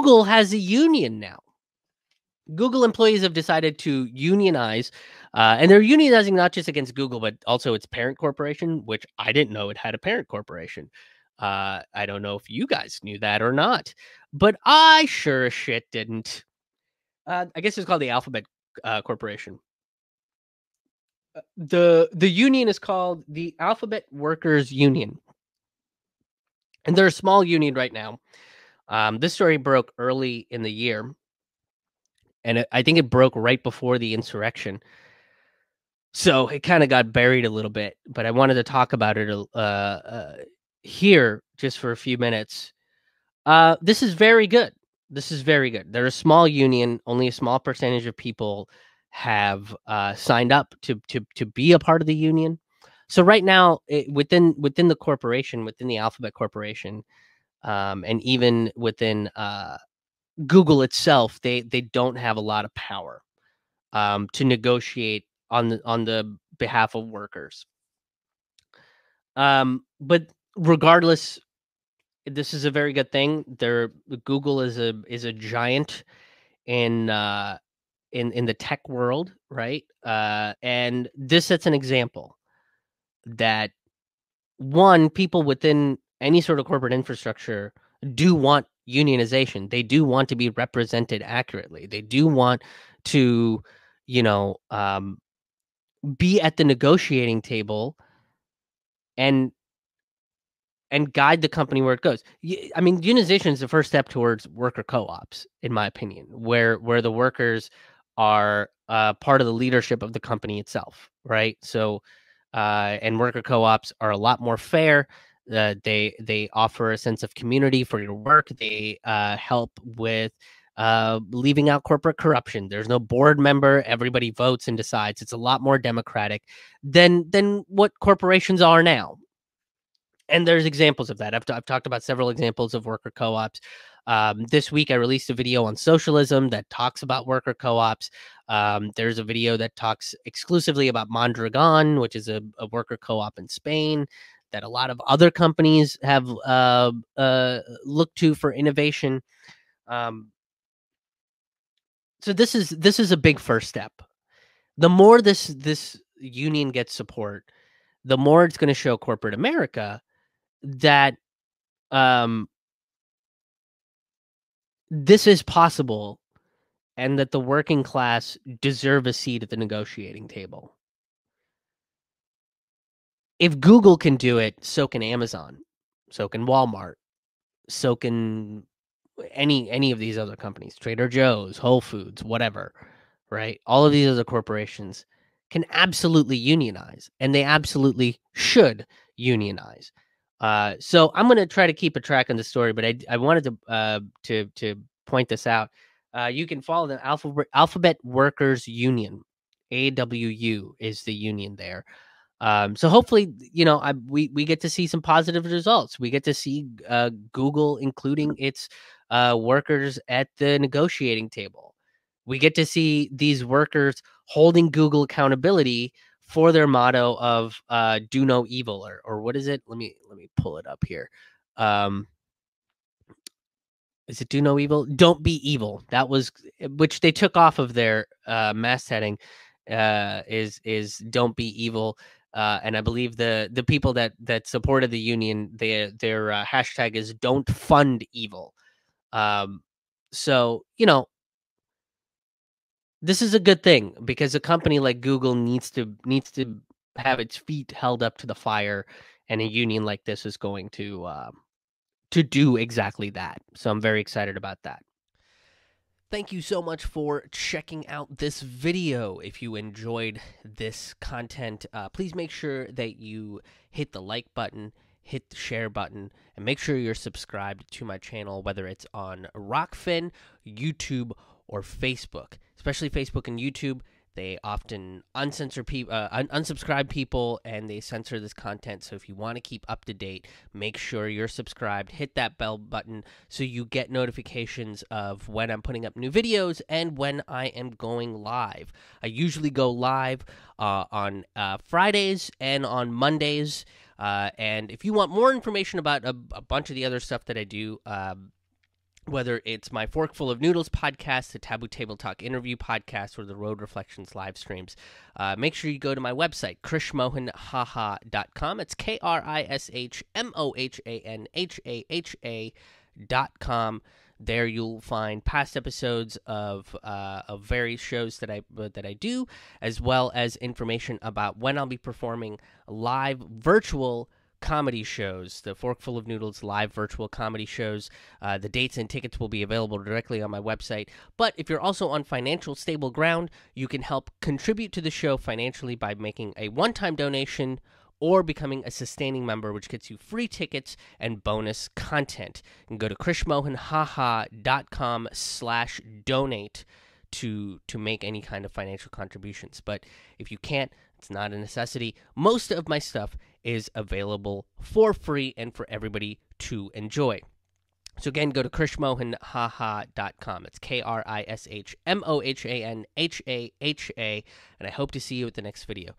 Google has a union now. Google employees have decided to unionize, and they're unionizing not just against Google, but also its parent corporation, which I didn't know it had a parent corporation. I don't know if you guys knew that or not, but I sure as shit didn't. I guess it's called the Alphabet Corporation. The union is called the Alphabet Workers Union. And they're a small union right now. This story broke early in the year. And I think it broke right before the insurrection. So it kind of got buried a little bit. But I wanted to talk about it here just for a few minutes. This is very good. This is very good. They're a small union. Only a small percentage of people have signed up to be a part of the union. So right now, within the corporation, within the Alphabet Corporation, and even within Google itself, they don't have a lot of power to negotiate on the behalf of workers. But regardless, this is a very good thing. Google is a giant in the tech world, right? And this sets an example that one, people within any sort of corporate infrastructure do want unionization. They do want to be represented accurately. They do want to, be at the negotiating table and guide the company where it goes. I mean, unionization is the first step towards worker co-ops, in my opinion, where the workers are part of the leadership of the company itself, right? So, and worker co-ops are a lot more fair. They offer a sense of community for your work. They help with leaving out corporate corruption. There's no board member. Everybody votes and decides. It's a lot more democratic than what corporations are now. And there's examples of that. I've talked about several examples of worker co-ops. This week, I released a video on socialism that talks about worker co-ops. There's a video that talks exclusively about Mondragon, which is a worker co-op in Spain that a lot of other companies have looked to for innovation. So this is a big first step. The more this union gets support, the more it's going to show corporate America that this is possible and that the working class deserve a seat at the negotiating table. If Google can do it, so can Amazon, so can Walmart, so can any of these other companies, Trader Joe's, Whole Foods, whatever, right? All of these other corporations can absolutely unionize, and they absolutely should unionize. So I'm going to try to keep a track on the story, but I wanted to point this out. You can follow the Alphabet Workers Union. AWU is the union there. So hopefully, we get to see some positive results. We get to see Google including its workers at the negotiating table. We get to see these workers holding Google accountability for their motto of do no evil, or what is it? Let me pull it up here. Is it do no evil? Don't be evil. That was, which they took off of their mastheading, is don't be evil. And I believe the people that supported the union, their hashtag is don't fund evil. So, this is a good thing, because a company like Google needs to have its feet held up to the fire, and a union like this is going to do exactly that. So I'm very excited about that. Thank you so much for checking out this video. If you enjoyed this content, please make sure that you hit the like button, hit the share button, and make sure you're subscribed to my channel, whether it's on Rockfin, YouTube, or Facebook. Especially Facebook and YouTube, they often unsubscribe people, and they censor this content. So if you want to keep up to date, make sure you're subscribed, hit that bell button so you get notifications of when I'm putting up new videos and when I am going live. I usually go live on Fridays and on Mondays. And if you want more information about a bunch of the other stuff that I do, whether it's my Fork Full of Noodles podcast, the Taboo Table Talk interview podcast, or the Road Reflections live streams, make sure you go to my website, krishmohanhaha.com. It's krishmohanhaha.com. There you'll find past episodes of various shows that I do, as well as information about when I'll be performing live virtual comedy shows, the Forkful of Noodles live virtual comedy shows. The dates and tickets will be available directly on my website. But if you're also on financial stable ground, you can help contribute to the show financially by making a one-time donation or becoming a sustaining member, which gets you free tickets and bonus content. You can go to krishmohanhaha.com/donate to make any kind of financial contributions. But if you can't, it's not a necessity. Most of my stuff is available for free and for everybody to enjoy. So again, go to krishmohanhaha.com. It's krishmohanhaha, and I hope to see you at the next video.